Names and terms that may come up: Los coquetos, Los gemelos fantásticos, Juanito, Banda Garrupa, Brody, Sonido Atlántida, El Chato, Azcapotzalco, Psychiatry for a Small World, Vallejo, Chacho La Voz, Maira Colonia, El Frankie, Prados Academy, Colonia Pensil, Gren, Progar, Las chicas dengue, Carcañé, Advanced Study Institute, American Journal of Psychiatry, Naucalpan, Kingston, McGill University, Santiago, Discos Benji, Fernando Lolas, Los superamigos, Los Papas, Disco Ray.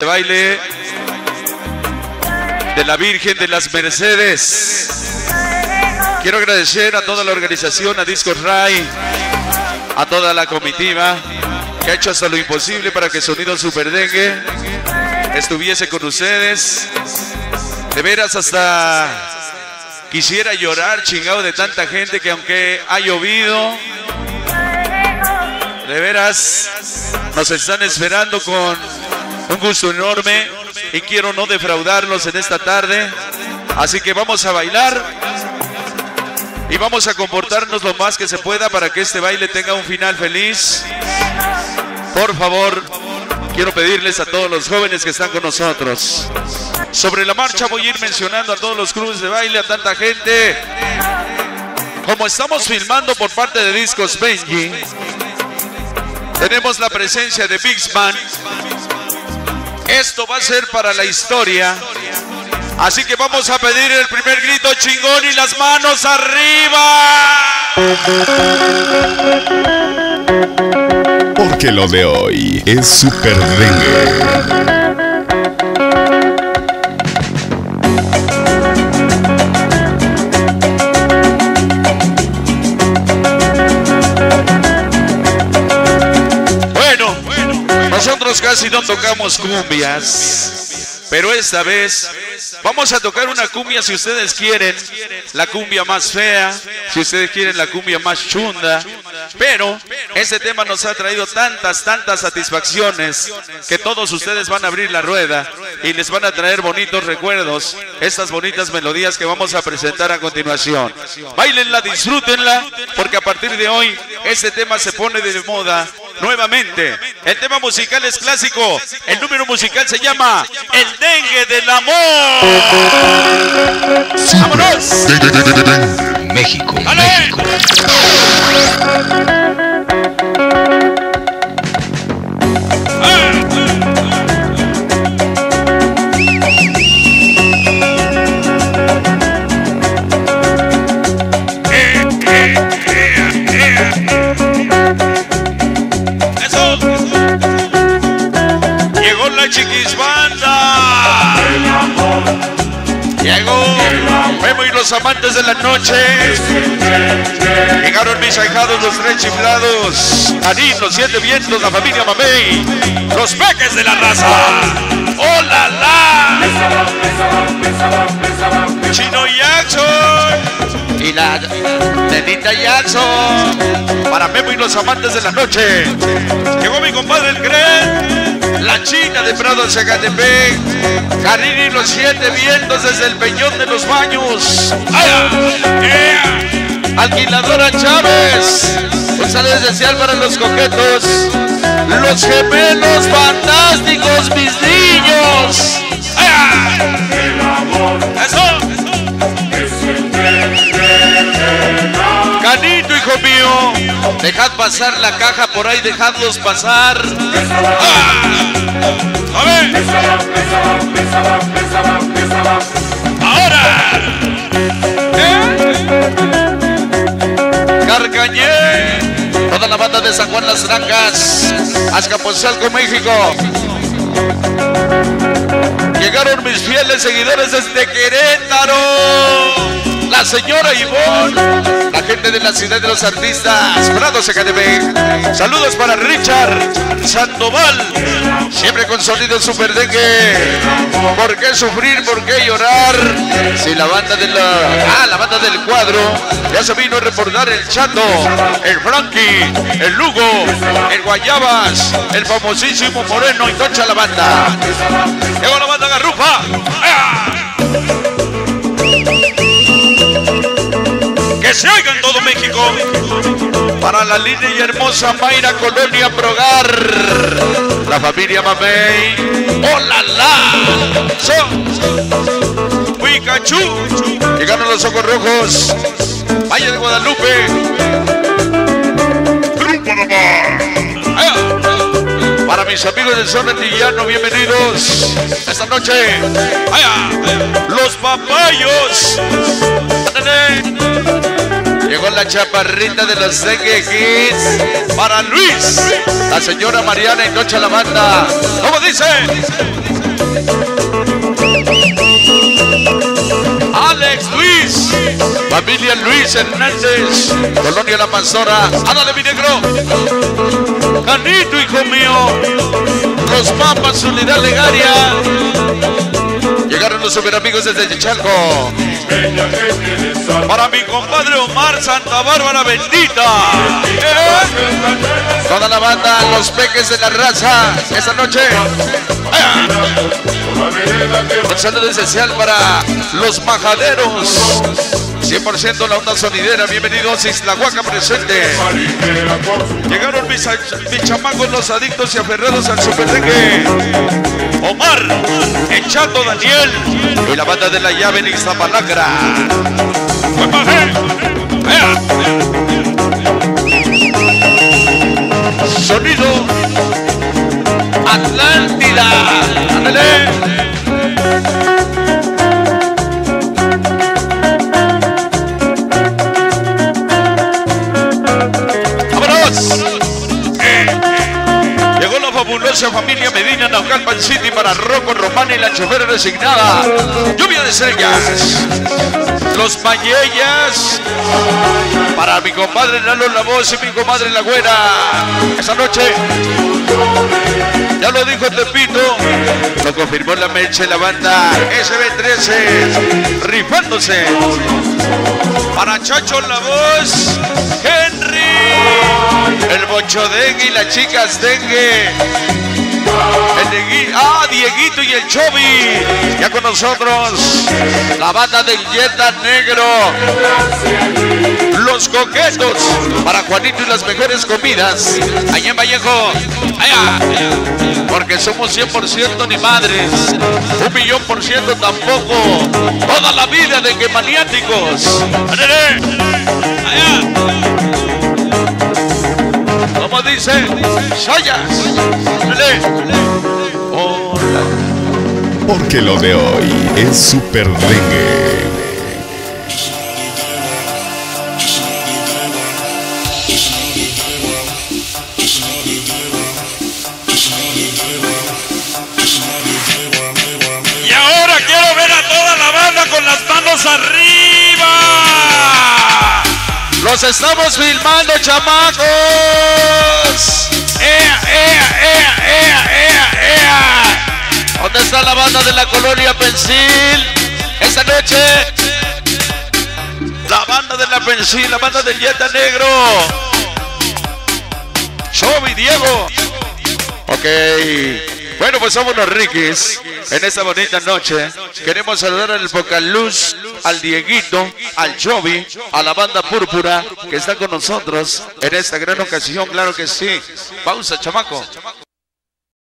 de baile de la Virgen de las Mercedes. Quiero agradecer a toda la organización, a Disco Ray, a toda la comitiva que ha hecho hasta lo imposible para que Sonido Super Dengue estuviese con ustedes. De veras, hasta quisiera llorar, chingado, de tanta gente que, aunque ha llovido, de veras nos están esperando con un gusto enorme y quiero no defraudarlos en esta tarde. Así que vamos a bailar y vamos a comportarnos lo más que se pueda para que este baile tenga un final feliz. Por favor, quiero pedirles a todos los jóvenes que están con nosotros. Sobre la marcha voy a ir mencionando a todos los clubes de baile, a tanta gente. Como estamos filmando por parte de Discos Benji, tenemos la presencia de Big Man. Esto va a ser para la historia. Así que vamos a pedir el primer grito chingón y las manos arriba. Porque lo de hoy es Super Dengue. Casi no tocamos cumbias, pero esta vez vamos a tocar una cumbia, si ustedes quieren, la cumbia más fea, si ustedes quieren, la cumbia más chunda. Pero este tema nos ha traído tantas satisfacciones que todos ustedes van a abrir la rueda y les van a traer bonitos recuerdos, estas bonitas melodías que vamos a presentar a continuación. Báilenla, disfrútenla, porque a partir de hoy este tema se pone de moda nuevamente. El tema musical es clásico. El número musical se llama El Dengue del Amor. ¡Vámonos! México, México. Memo y los amantes de la noche. Llegaron mis ahijados, los tres chiflados, Anín, los siete vientos, la familia Mamey, los peques de la raza. ¡Hola, la! Chino Jackson y la nenita Jackson. Para Memo y los amantes de la noche. Llegó mi compadre el Gren, la China de Prado, Zacatepec, Carini y los siete vientos desde el Peñón de los Baños. Alquiladora Chávez. Un saludo especial para los coquetos. Los gemelos fantásticos, mis niños. Canito, hijo mío, dejad pasar la caja por ahí, dejadlos pasar. A ver. Ahora. Carcañé. Toda la banda de San Juan, Las Francas, Azcapotzalco, México. Llegaron mis fieles seguidores desde Querétaro. La señora Ivonne. La gente de la ciudad de los artistas, Prados Academy. Saludos para Richard Sandoval. Siempre con Sonido Super Dengue. ¿Por qué sufrir? ¿Por qué llorar? Si la banda de la banda del cuadro ya se vino a reportar. El Chato, el Frankie, el Lugo, el Guayabas, el famosísimo Moreno y Tocha la banda. Llegó la banda Garrupa. Que se oiga en todo México. Para la linda y hermosa Maira Colonia, Progar. La familia Mamey. ¡Hola, la! Wikachu. Llegaron los ojos rojos. Vaya de Guadalupe. Grupo de mar. Para mis amigos del Son Lillano, bienvenidos esta noche. Los papayos. Llegó la chaparrita de los Zengue Kids para Luis, la señora Mariana y Noche la Banda. ¿Cómo dice? Alex Luis, familia Luis Hernández, Colonia La Pastora. Ándale, mi negro. Canito, hijo mío. Los Papas, Unidad Legaria. Llegaron los superamigos desde Chalco. Para mi compadre Omar, Santa Bárbara bendita. Toda la banda, los peques de la raza, esta noche. Un saludo esencial para los majaderos. 100% la onda sonidera, bienvenidos Isla Huaca presente. Llegaron mis chamacos, los adictos y aferrados al Super Dengue. Omar, El Chato, Daniel y la banda de la llave en Iztapalacra. Sonido Atlántida. ¡Ándale! Familia Medina, Naucalpan City, para Rocco Román y la chofer resignada. Lluvia de estrellas. Los Mayellas, para mi compadre Lalo La Voz y mi comadre La Güera. Esa noche, ya lo dijo Tepito, lo confirmó la Meche, la banda SB13, rifándose. Para Chacho La Voz, Henry, el Bocho Dengue y las chicas Dengue. Dieguito y el Chobi, ya con nosotros, la banda del Yeta Negro, los coquetos, para Juanito y las mejores comidas, allá en Vallejo, allá, porque somos 100% ni madres, 1,000,000% tampoco, toda la vida de que maniáticos, allá. Como dice, Sayas. Hola. Porque lo de hoy es Super Dengue. Y ahora quiero ver a toda la banda con las manos arriba. ¡Los estamos filmando, chamacos! ¡Ea, ea, ea, ea, ea, ea! ¿Dónde está la banda de la Colonia Pensil? Esta noche, la banda de la Pensil, la banda del Yeta Negro. Chovi, Diego. Ok. Bueno, pues somos los Riquis en esta bonita noche. Queremos saludar al Pocaluz, al Dieguito, al Jovi, a la banda Púrpura que está con nosotros en esta gran ocasión, claro que sí. Pausa, chamaco.